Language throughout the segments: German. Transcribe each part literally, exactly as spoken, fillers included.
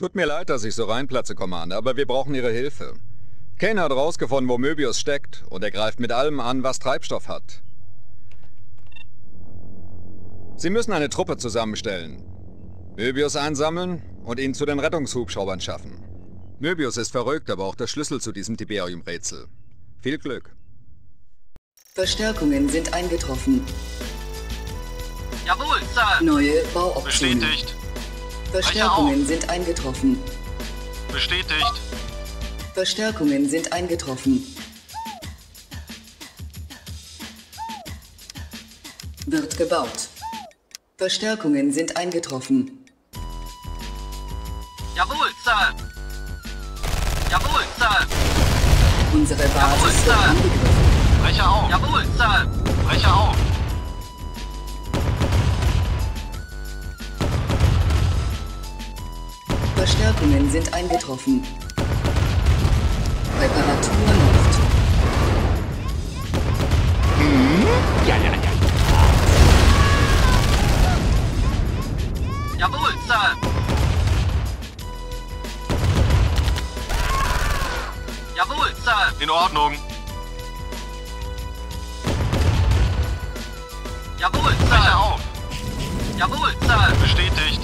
Tut mir leid, dass ich so reinplatze, Commander, aber wir brauchen Ihre Hilfe. Kane hat rausgefunden, wo Möbius steckt, und er greift mit allem an, was Treibstoff hat. Sie müssen eine Truppe zusammenstellen, Möbius einsammeln und ihn zu den Rettungshubschraubern schaffen. Möbius ist verrückt, aber auch der Schlüssel zu diesem Tiberium-Rätsel. Viel Glück. Verstärkungen sind eingetroffen. Jawohl, Sir. Neue Bauoptionen. Bestätigt. Verstärkungen sind eingetroffen. Bestätigt. Verstärkungen sind eingetroffen. Wird gebaut. Verstärkungen sind eingetroffen. Jawohl, Sir. Jawohl, Sir. Unsere Basis wird angegriffen. Brecher auf! Jawohl, Sir! Brecher auf! Verstärkungen sind eingetroffen. Reparatur läuft. Hm? Ja, ja, ja. Jawohl, Sir! Jawohl, Sir! In Ordnung! Jawohl, Sir! Auf! Jawohl, Sir! Bestätigt!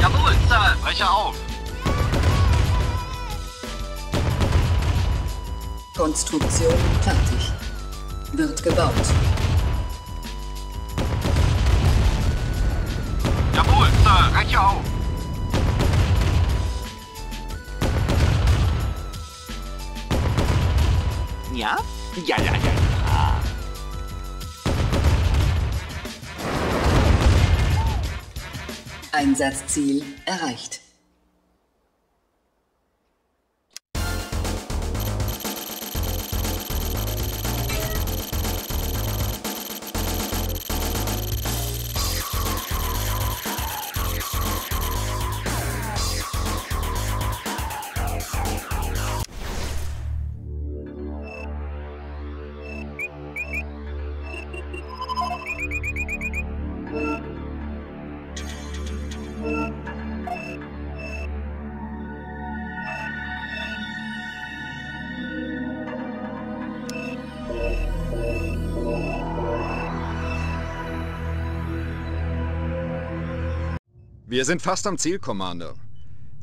Jawohl, Sir! Brecher auf! Konstruktion fertig. Wird gebaut. Jawohl, Sir! Brecher auf! Ja? Ja, ja, ja, ja. Einsatzziel erreicht. Wir sind fast am Ziel, Commander.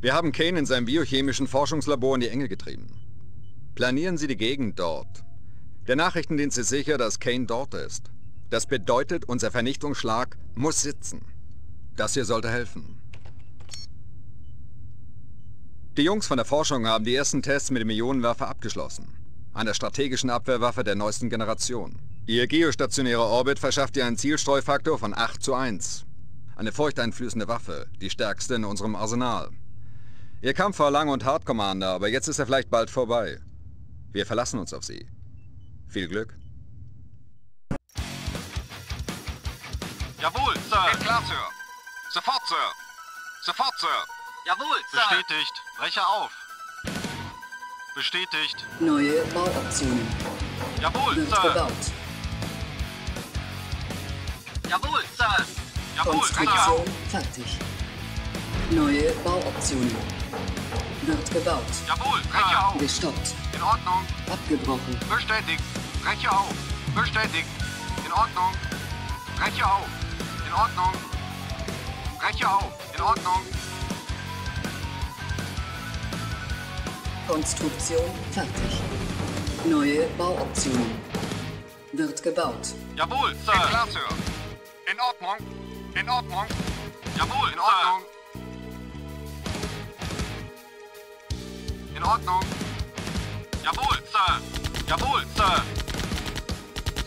Wir haben Kane in seinem biochemischen Forschungslabor in die Enge getrieben. Planieren Sie die Gegend dort. Der Nachrichtendienst ist sicher, dass Kane dort ist. Das bedeutet, unser Vernichtungsschlag muss sitzen. Das hier sollte helfen. Die Jungs von der Forschung haben die ersten Tests mit dem Ionenwerfer abgeschlossen. Einer strategischen Abwehrwaffe der neuesten Generation. Ihr geostationärer Orbit verschafft ihr einen Zielstreufaktor von acht zu eins. Eine furchteinflößende Waffe, die stärkste in unserem Arsenal. Ihr Kampf war lang und hart, Commander, aber jetzt ist er vielleicht bald vorbei. Wir verlassen uns auf Sie. Viel Glück. Jawohl, Sir. Geht klar, Sir. Sofort, Sir. Sofort, Sir. Jawohl, Sir. Bestätigt. Brecher auf. Bestätigt. Neue Bauoptionen. Jawohl, Sir. Gebaut. Jawohl, Sir. Konstruktion fertig. Neue Bauoptionen. Wird gebaut. Jawohl, Brecher auf. Gestoppt. In Ordnung. Abgebrochen. Bestätigt. Brecher auf. Bestätigt. In Ordnung. Brecher auf. In Ordnung. Brecher auf. In Ordnung. Konstruktion fertig. Neue Bauoptionen. Wird gebaut. Jawohl, Sir. In klar, Sir. In Ordnung. In Ordnung. Jawohl, in Ordnung. In Ordnung. Jawohl, Sir. Jawohl, Sir.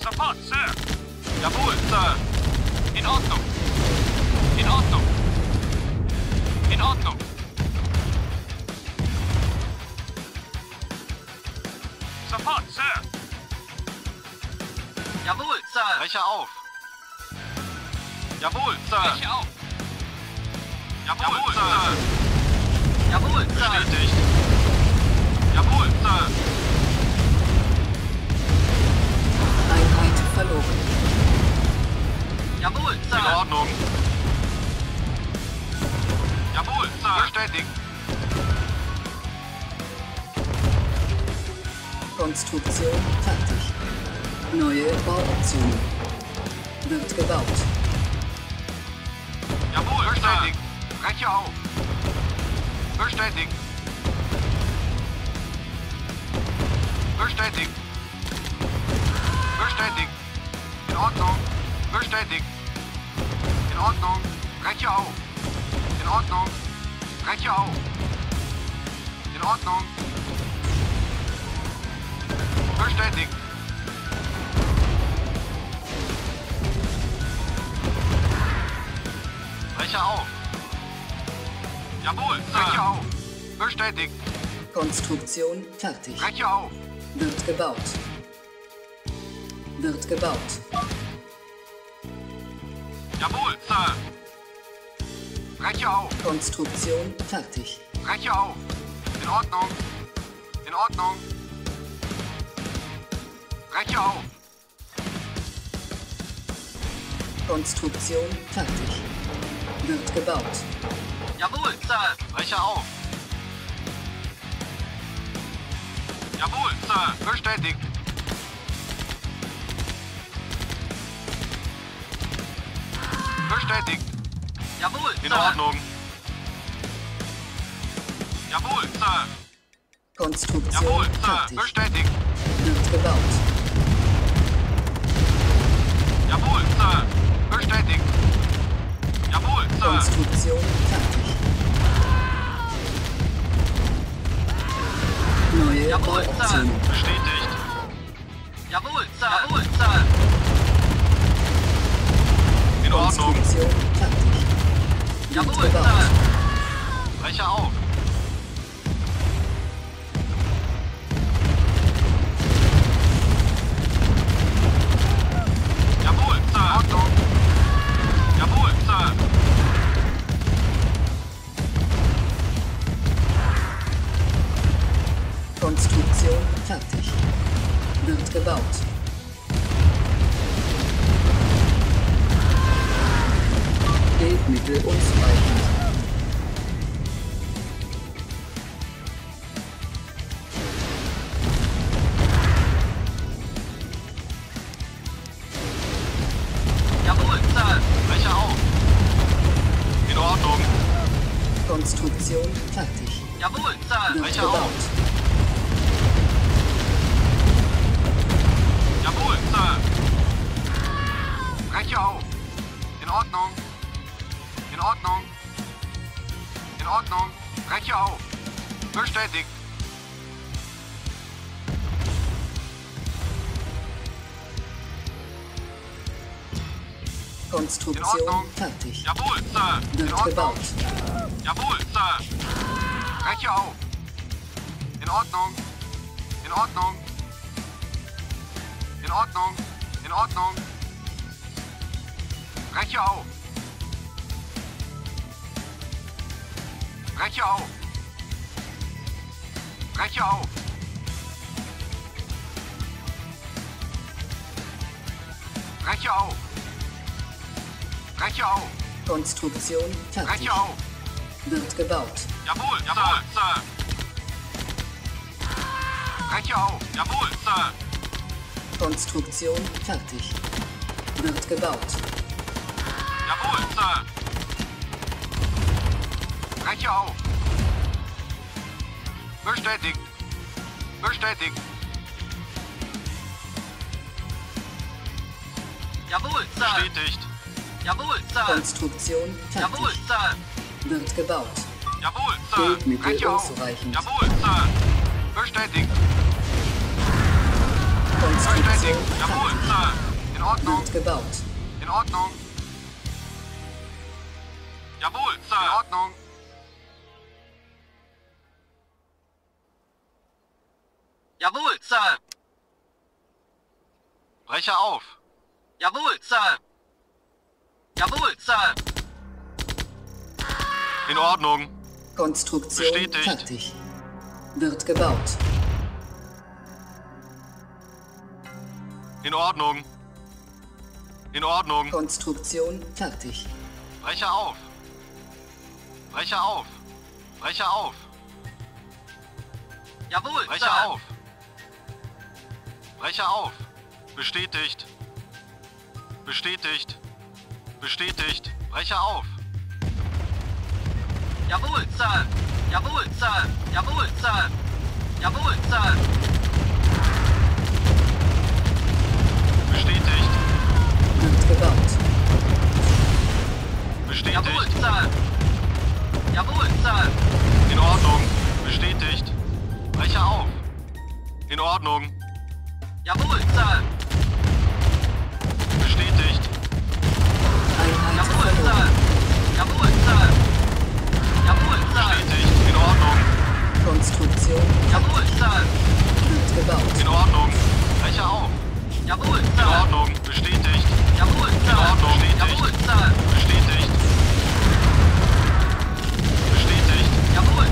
Sofort, Sir. Jawohl, Sir. In Ordnung. In Ordnung. In Ordnung. Sofort, Sir. Jawohl, Sir. Brecher auf. Jawohl, Sir! Brecher auf! Jawohl, Jawohl, Sir! Jawohl, Sir! Bestätigt! Jawohl, Sir! Einheit verloren. Jawohl, Sir! In Ordnung! Jawohl, Sir. Bestätigt. Konstruktion fertig. Neue Bauoption. Wird gebaut. Jawohl, bestätigt. Breche auf. Bestätigt. Bestätigt. Bestätigt. In Ordnung. Bestätigt. In Ordnung. Breche auf. In Ordnung. Breche auf. In Ordnung. Bestätigt. Breche auf. Jawohl, Sir. Breche auf. Bestätigt. Konstruktion fertig. Breche auf. Wird gebaut. Wird gebaut. Jawohl, Sir. Breche auf. Konstruktion fertig. Breche auf. In Ordnung. In Ordnung. Breche auf. Konstruktion fertig. Wird gebaut. Jawohl, Sir. Breche auf. Jawohl, Sir. Bestätigt. Bestätigt. Jawohl, Sir. In Ordnung. Jawohl, Sir. Konstruktion. Jawohl, Sir. Bestätigt. Wird gebaut. Jawohl, Sir. Bestätigt. Jawohl, Sir. Konstruktion fertig. Neue Jawohl, Sir. Bestätigt. Jawohl, Sir. Jawohl, Sir. In Ordnung. Jawohl, Sir. Breche auf. Jawohl, Sir. Ordnung. Jawohl, Sir. Konstruktion fertig. Wird gebaut. Lebensmittel und Speicher. Jawohl, Sir. Breche auf. In Ordnung. Konstruktion fertig. Jawohl, Sir. Breche auf. Jawohl, Sir. Breche auf. In Ordnung. In Ordnung. In Ordnung. Breche auf. Bestätigt. Konstruktion fertig. Jawohl, Sir. In Ordnung. Jawohl, Sir. Breche auf. In Ordnung. In Ordnung. In Ordnung, in Ordnung. Breche auf. Breche auf. Breche auf. Breche auf. Breche auf. Konstruktion fertig. Breche auf. Wird gebaut. Jawohl, jawohl, Sir. Breche auf. Jawohl, Sir. Konstruktion fertig. Wird gebaut. Jawohl, Sir. Breche auf. Bestätigt. Bestätigt. Jawohl, Sir. Bestätigt. Jawohl, Sir. Konstruktion fertig. Jawohl, Sir. Wird gebaut. Jawohl, Sir. Breche auf. Jawohl, Sir. Bestätigt. Bestätigt. Jawohl, Sir. In Ordnung. Wird gebaut. In Ordnung. Jawohl, Sir. In Ordnung. Jawohl, Sir. Breche auf. Jawohl, Sir. Jawohl, Sir. In Ordnung. Konstruktion bestätigt. Fertig. Wird gebaut. In Ordnung. In Ordnung. Konstruktion fertig. Breche auf. Brecher auf! Brecher auf! Jawohl! Brecher Sir. auf! Brecher auf! Bestätigt! Bestätigt! Bestätigt! Brecher auf! Jawohl, Sir! Jawohl, Sir! Jawohl, Sir! Jawohl, Sir! Bestätigt! Bedankt! Bestätigt! Jawohl, Sir! Jawohl, Sir! In Ordnung! Bestätigt! Brecher auf! In Ordnung! Jawohl, Sir! Bestätigt! Jawohl, Sir! Jawohl, Sir! Jawohl, Sir! Bestätigt! In Ordnung! Konstruktion! Jawohl, Sir! Wird gebaut! In Ordnung! Brecher auf! Jawohl, Sir! In Ordnung! Bestätigt! Jawohl, Sir! In Ordnung! Bestätigt! Jawohl,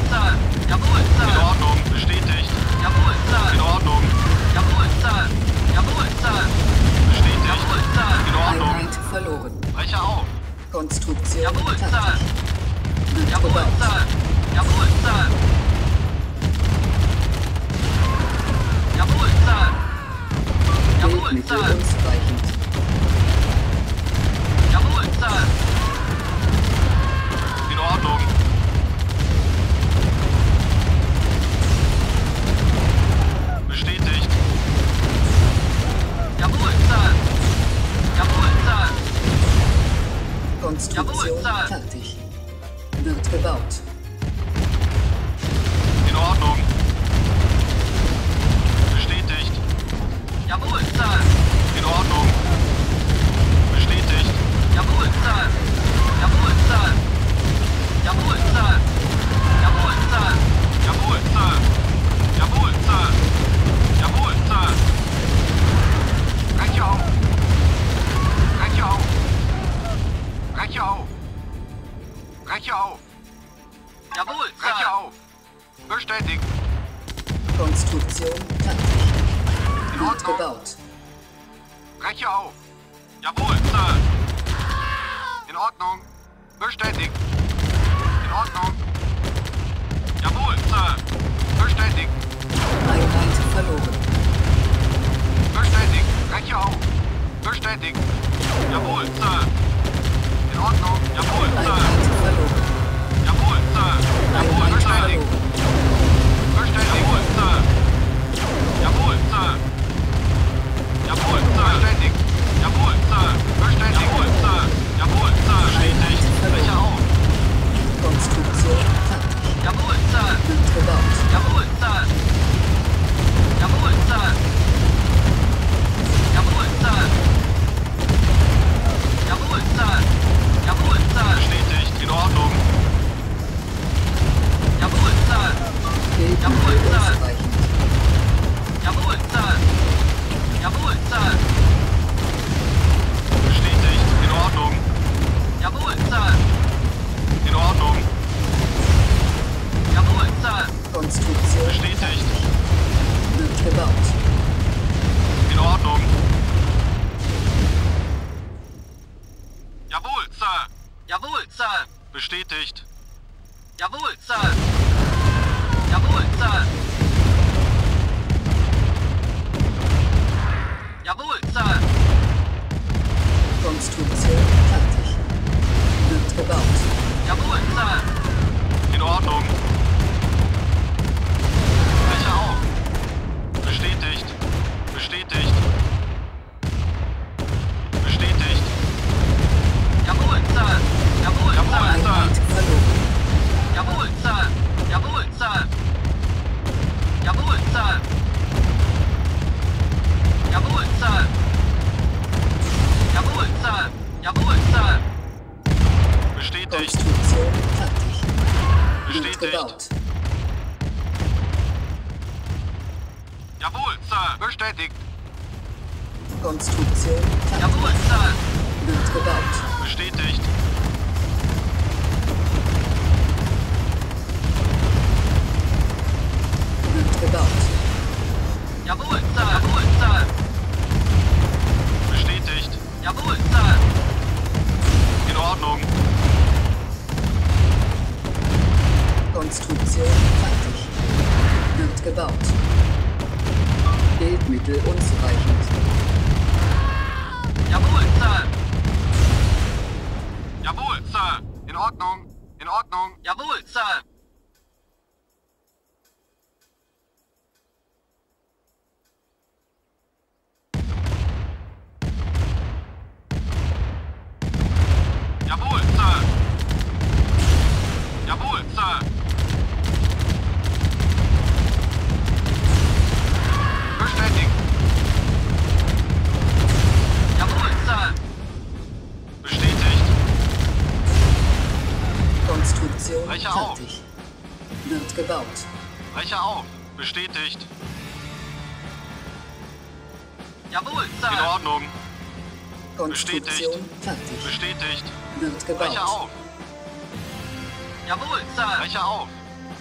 Sir! Bestätigt! Bestätigt! Jawohl, Sir! Jawohl, Sir! In Ordnung! Bestätigt! Jawohl, Sir! In Ordnung! Jawohl, Sir! Jawohl, Sir! Bestätigt! Jawohl, Sir! In Ordnung! Einheit verloren! Brecher auf! Konstruktion! Jawohl, Sir! Jawohl, Sir! Jawohl, Sir! Jawohl, Sir! Jawohl, Sir! Jawohl, Sir! In Ordnung! Bestätigt! Jawohl, Sir! Jawohl, Sir! Konstruktion fertig. Wird gebaut. In Ordnung. Bestätigt. Jawohl, Sir. In Ordnung. Bestätigt. Jawohl, Sir. Jawohl, Sir. Jawohl, Sir. Jawohl, Sir. Jawohl, Sir. Jawohl, Sir. Jawohl, Sir. Breche auf. Breche auf. Breche auf. Breche auf! Jawohl, Sir! Breche auf! Bestätigt! Konstruktion fertig. Gut gebaut. Breche auf! Jawohl, Sir! In Ordnung! Bestätigt! In Ordnung! Jawohl, Sir! Bestätigt! Einheit verloren. Bestätigt! Breche auf! Bestätigt! Jawohl, Sir! In Ordnung. Jawohl, Sir. Jawohl, Sir. Jawohl, bestätigt. Bestätigt. Jawohl, Sir. Jawohl, Sir. Jawohl, Sir. Bestätigt. Jawohl, Sir. Bestätigt. Jawohl, Sir. Jawohl, Sir. Bestätigt. Brecher auf. Konstruktion fertig. Jawohl, Sir. Gut gebaut. Jawohl, Sir. Jawohl, Sir. Jawohl, Sir. Jawohl, Sir. Jawohl, Sir! Bestätigt, in Ordnung! Jawohl, Sir! Jawohl, Sir! Jawohl, Sir! Jawohl, Sir! Bestätigt, in Ordnung! Jawohl, Sir! In Ordnung! Jawohl, Sir! Konstruktion! Bestätigt! Wird gebaut! In Ordnung! Jawohl, Sir! Jawohl, Sir! Bestätigt! Jawohl, Sir! Jawohl, Sir! Jawohl, Sir! Konstruktion fertig. Wird gebaut. Jawohl, Sir! In Ordnung! Brecher auf! Bestätigt! Bestätigt! Bestätigt! Jawohl, Sir! Jawohl, Sir! Jawohl, Sir! Jawohl, Sir! Jawohl, Sir! Jawohl, Sir! Jawohl, Sir! Jawohl, Sir! Bestätigt! Bestätigt! Jawohl, Sir! Bestätigt! Konstruktion! Jawohl, Sir! Wird gebaut. Bestätigt. Wird gebaut. Jawohl, Sir. Jawohl, Sir. Bestätigt. Jawohl, Sir. In Ordnung. Mission fertig. Bild gebaut. Bildmittel unzureichend. Jawohl, Sir! Jawohl, Sir! In Ordnung! In Ordnung! Jawohl, Sir! Jawohl, Sir! Jawohl, Sir! Bestätigt! Jawohl, Sir! Bestätigt! Konstruktion Reiche fertig. Auf. Wird gebaut. Reiche auf! Bestätigt! Jawohl, Sir! In Ordnung! Konstruktion bestätigt. Fertig. Bestätigt. Wird gebaut. Reiche auf. Jawohl, Sir. Reiche auf.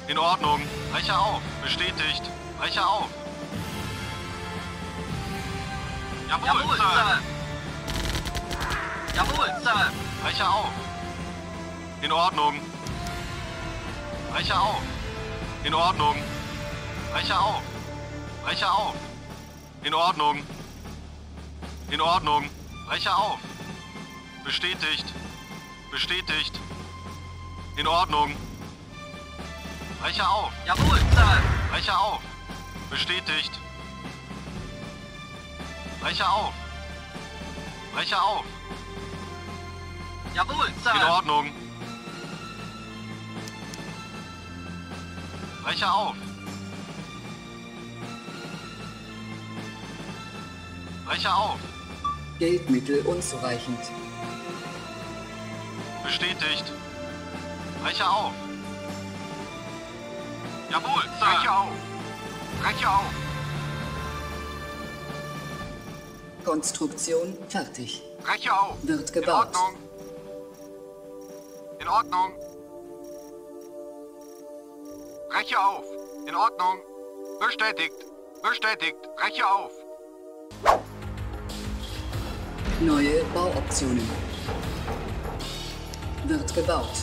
In Ordnung. Reiche auf. Bestätigt. Reiche auf. Jawohl, Jawohl Sir. Sir. Jawohl, Sir. Reiche auf. In Ordnung. Reiche auf. In Ordnung. Reiche auf. Reiche auf. In Ordnung. In Ordnung. Reiche auf. Bestätigt. Bestätigt. In Ordnung. Reiche auf. Jawohl, Sir. Reiche auf. Bestätigt. Reiche auf. Reiche auf. Jawohl, Sir. In Ordnung. Reiche auf. Reiche auf. Geldmittel unzureichend. Bestätigt. Reiche auf. Jawohl, Sir. Reiche auf. Reiche auf. Konstruktion fertig. Reiche auf. Wird gebaut. In Ordnung. In Ordnung. Reiche auf. In Ordnung. Bestätigt. Bestätigt. Reiche auf. Neue Bauoptionen. Wird gebaut.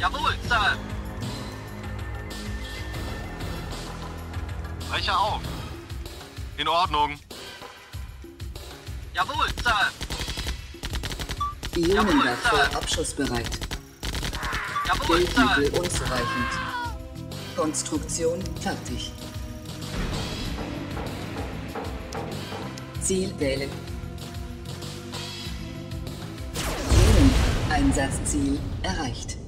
Jawohl, Sir. Reiche auf. In Ordnung. Jawohl, Sir. Ionenwerfer abschussbereit. Jawohl, Geldmittel Sir. Unzureichend. Konstruktion fertig. Ziel wählen. Einsatz Ziel erreicht.